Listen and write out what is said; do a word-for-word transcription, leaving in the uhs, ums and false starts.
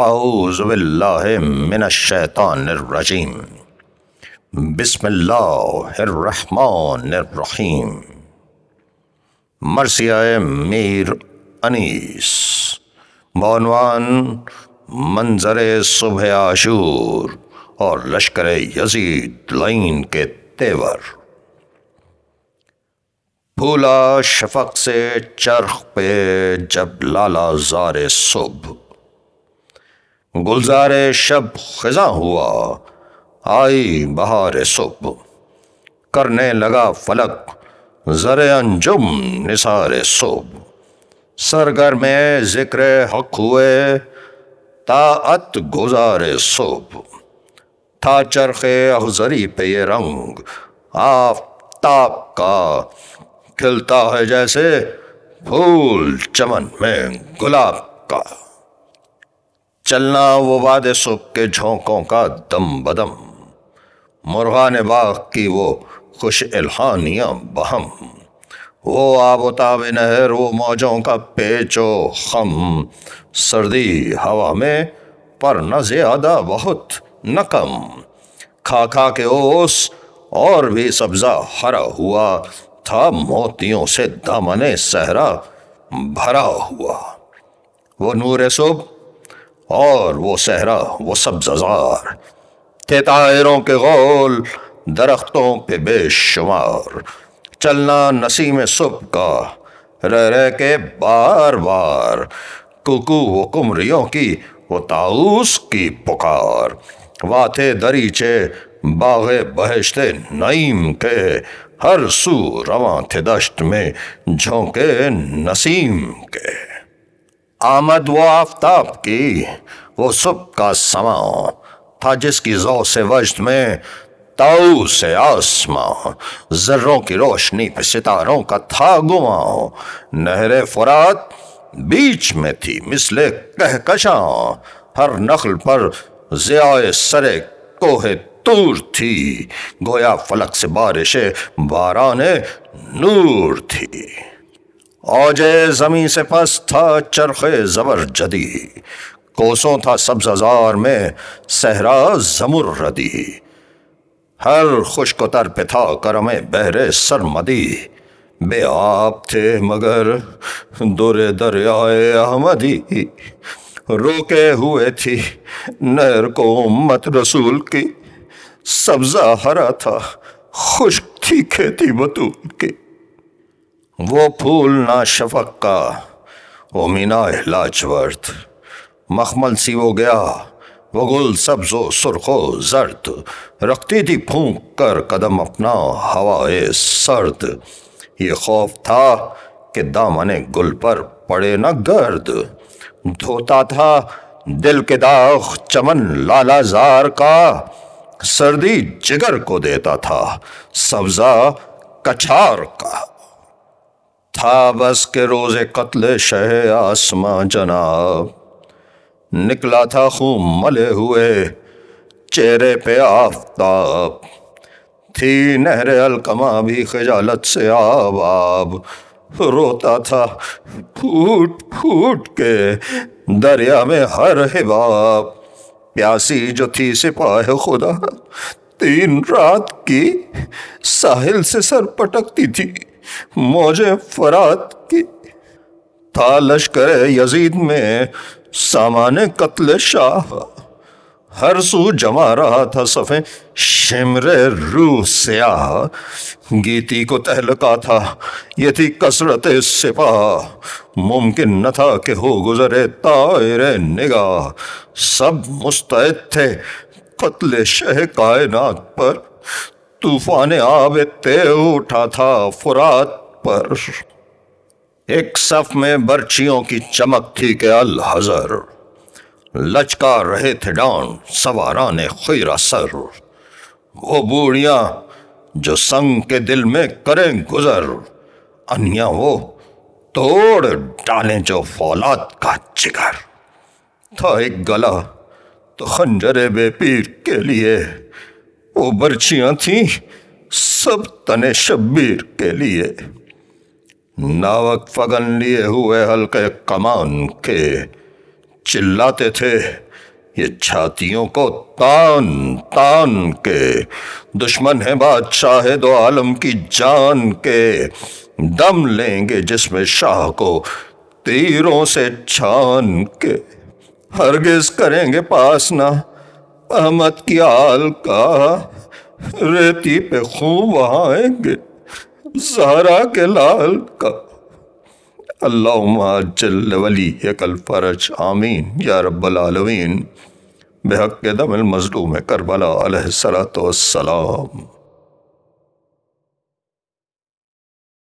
औज़ु बिल्लाहि मिनश शैतानिर रजीम। बिस्मिल्लाहिर रहमानिर रहीम। मरसियाए मीर अनीस बौनवान मंजरे सुबह आशूर और लश्कर यजीद लाइन के तेवर। फूला शफक से चरख पे जब लाला ज़ारे सुबह, गुलजारे शब खिज़ां हुआ आई बहारे सुबह। करने लगा फलक ज़रे अंजुम निसारे सुबह, सरगर में ज़िक्रे हक हुए ताअत गुजारे सुबह। था चरखे अखज़री पे ये रंग आफताब का, खिलता है जैसे फूल चमन में गुलाब का। चलना वो वादे सुबह के झोंकों का दम बदम, मुर्गान बाग की वो खुश इल्हानियाँ बहम। वो आबोताब नहर वो मौजों का पेचो खम, सर्दी हवा में पर न ज़्यादा बहुत न कम। खा खा के ओस और भी सब्ज़ा हरा हुआ था, मोतियों से दामने सहरा भरा हुआ। वो नूर सुबह और वो सहरा वो सब्ज़ार थे, तायरों के गोल दरख्तों पे बेशुमार। चलना नसीम सुबह का रह रह के बार बार, कुकू वो कुमरियों की वो ताऊस की पुकार। वाथे दरीचे बागे बहश्ते नईम के, हर सू रवां थे दश्त में झोंके नसीम के। आमद वो आफ्ताब की वो सुबह का समा था, जिसकी ज़ौ से वजद में ताऊ से आसमां। ज़र्रों की रोशनी पे सितारों का था गुमां, नहरे फुरात बीच में थी मिसले कहकशां। हर नखल पर ज़ियाए सरे कोहे तूर थी, गोया फलक से बारिशे बाराने नूर थी। औजे ज़मीं से पस था चरखे ज़बर जदी, कोसों था सब्ज़ार में सहरा ज़मुर्रदी। हर खुशकोतर पे था करमे बहरे सरमदी, बेआब थे मगर दुरे दरियाए अहमदी। रोके हुए थी नहर को उम्मत रसूल की, सब्ज़ा हरा था खुश्क थी खेती बतूल की। वो फूल ना शफक का वो मीना लाजवर्द, मखमल सी वो गया वो गुल सब्ज़ो सुरखो जर्द। रखती थी फूंक कर कदम अपना हवाए सर्द, ये खौफ था कि दामने गुल पर पड़े न गर्द। धोता था दिल के दाग चमन लाला ज़ार का, सर्दी जिगर को देता था सब्ज़ा कछार का। था बस के रोज़े कत्ल शहे आसमां जनाब, निकला था खून मले हुए चेहरे पे आफताब। थी नहर अलकमा भी खजालत से आबाब, रोता था फूट फूट के दरिया में हर हिबाब। प्यासी जो थी सिपाही खुदा तीन रात की, साहिल से सर पटकती थी मौजे फरात की। था लश्कर यजीद में सामाने कत्ल शाह, हर सू जमा रहा था सफ़े शिमरे रूह स्याह। गीती को तहलका था ये थी कसरत सिपाह, मुमकिन न था कि हो गुजरे तायरे निगाह। सब मुस्तैद थे कत्ल शह कायनात पर, तूफान आब ते उठा था फुरात पर। एक सफ में बर्चियों की चमक थी के अल हजर, लचका रहे थे डांड सवारा ने खीरा सर। वो बूढ़ियाँ जो संग के दिल में करें गुजर, अन्या वो तोड़ डालें जो फौलाद का जिगर। था एक गला तो खंजरे बेपीर के लिए, वो बर्चियाँ थीं सब तने शब्बीर के लिए। नावक फगन लिए हुए हल्के कमान के, चिल्लाते थे, ये छातियों को तान तान के, दुश्मन है बादशाह दो आलम की जान के, दम लेंगे जिसमें शाह को तीरों से छान के। हरगिज करेंगे पास ना अहमद की आल का, रेती पे खूब आएंगे जहरा के लाल का। अल्लाहुम्मा जल्ल वलीकल फरज आमीन या रब्बल आलमीन। बेहक के दम मज़लूम करबला अलैहि सलातो वस्सलाम।